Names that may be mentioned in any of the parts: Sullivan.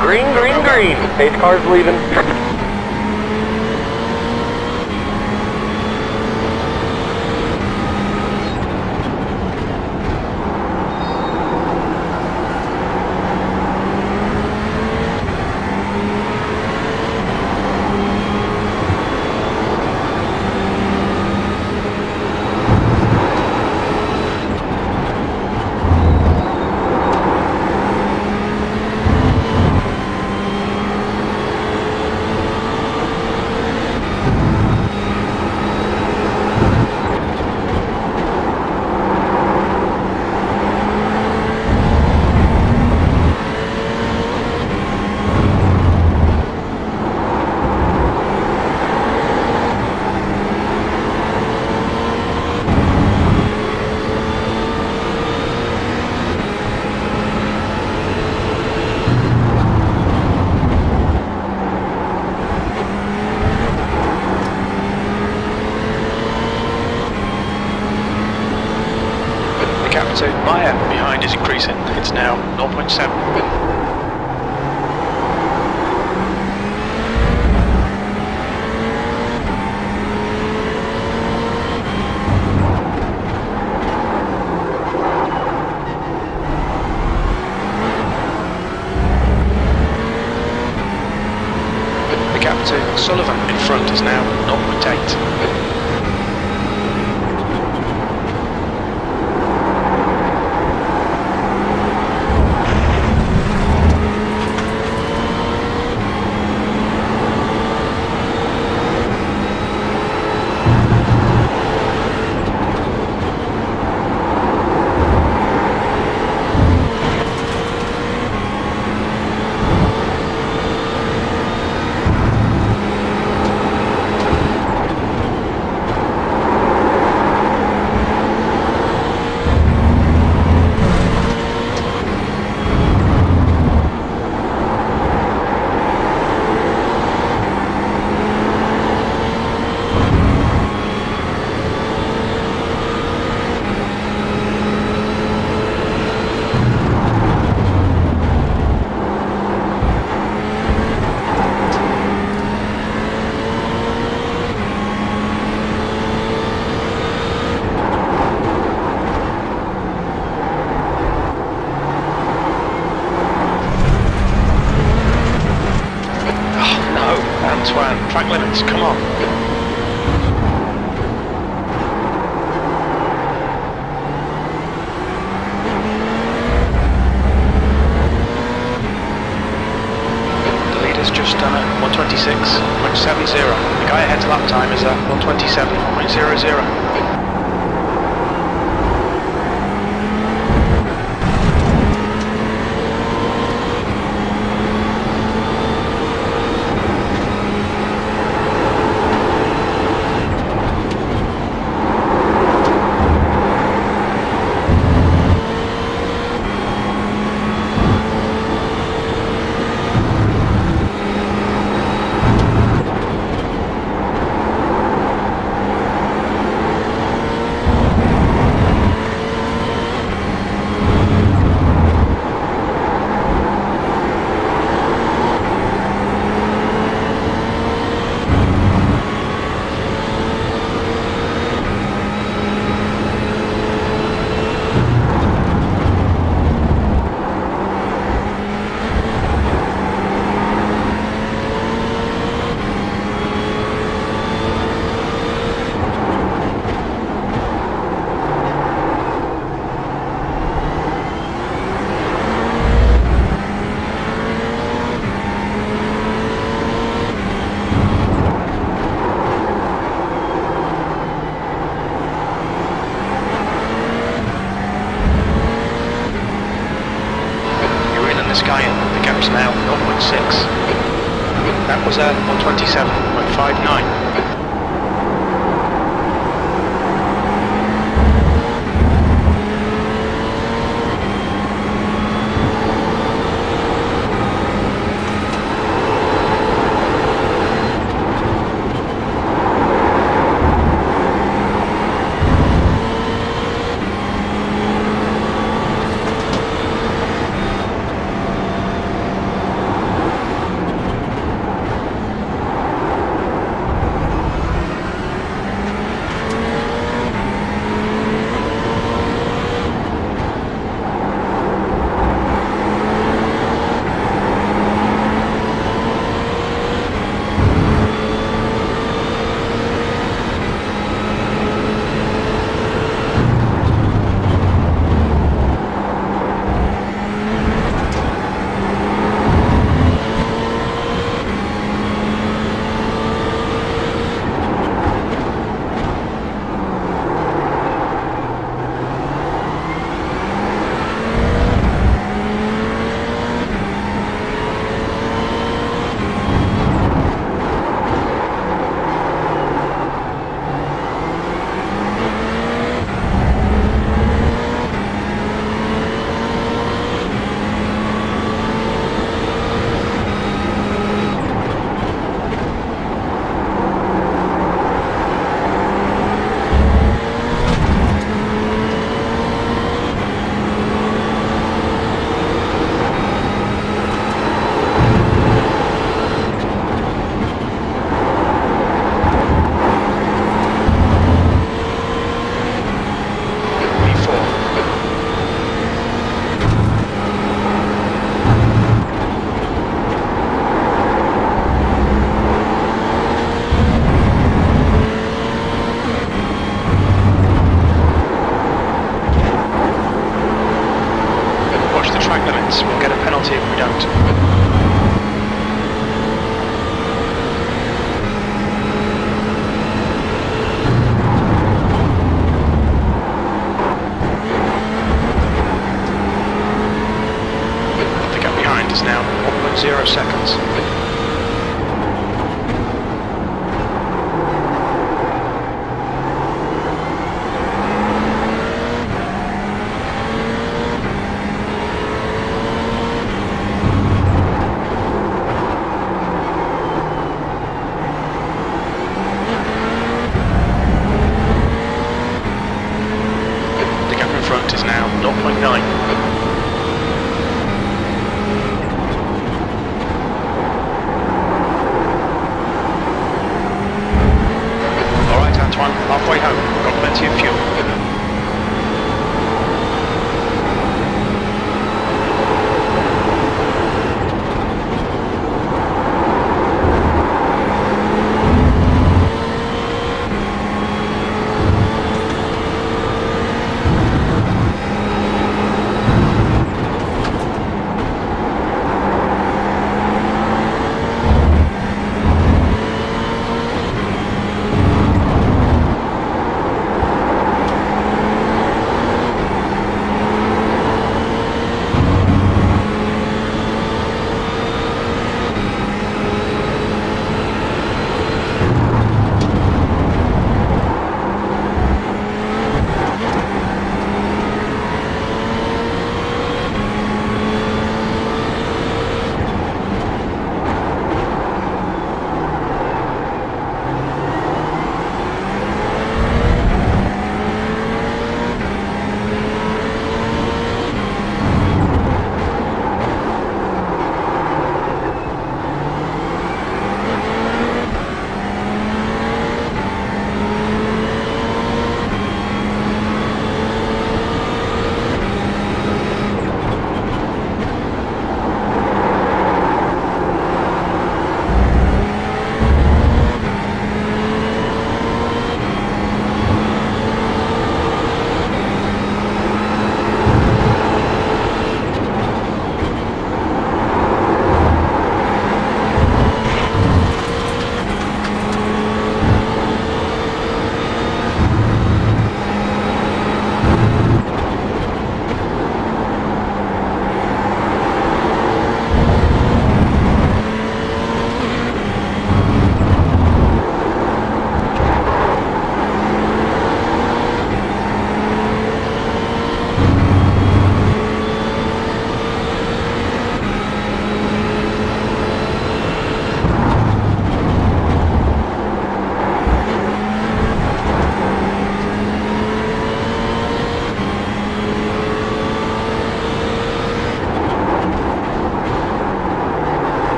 Green, green, green. Pace car's leaving. So Maya behind is increasing, it's now 0.7. The gap to Sullivan in front is now 0.8. Track limits, come on. The leader's just done at 126.70. The guy ahead's lap time is at 127.00. Now 0.6. That was at 127.59. track limits. We'll get a penalty if we don't.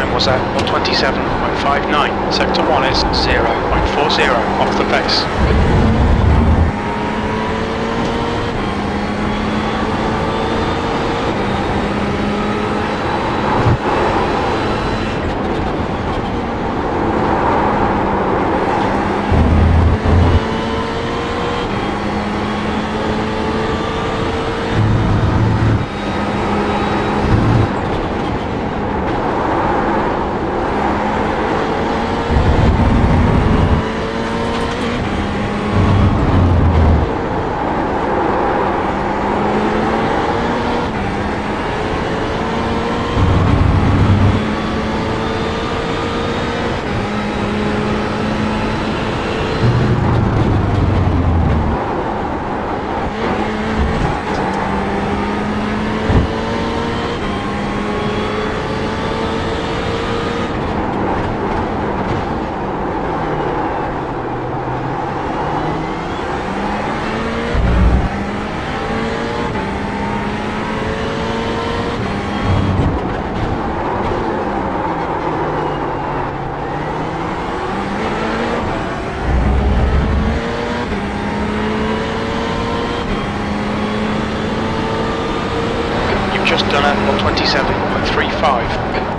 time was at 127.59, sector 1 is 0.40 off the pace. Just done at 127.35.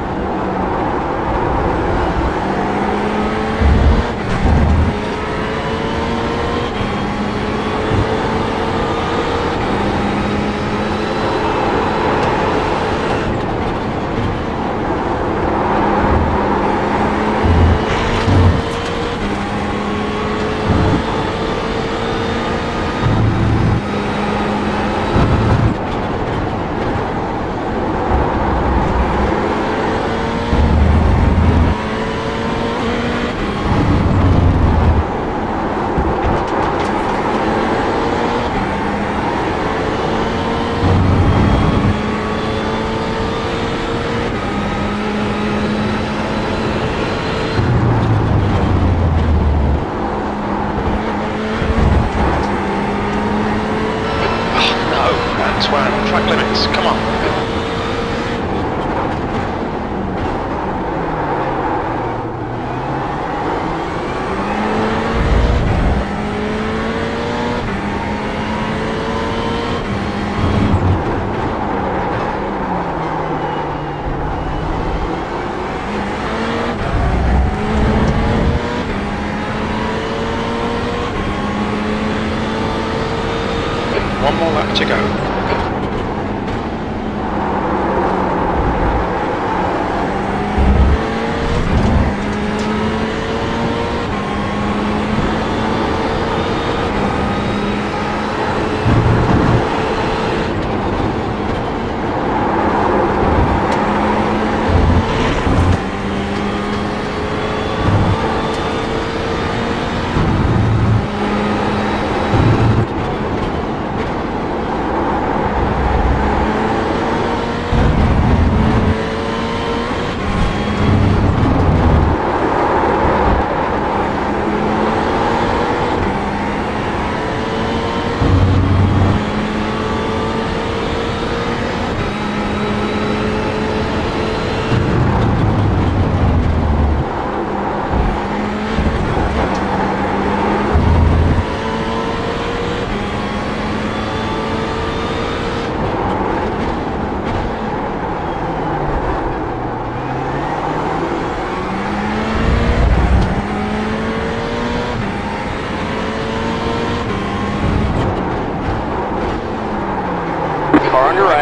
Track limits, come on. One more lap to go.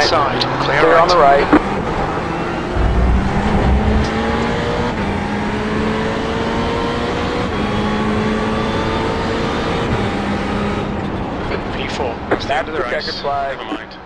Side, clear on the right. P4, stand to the right. Never mind.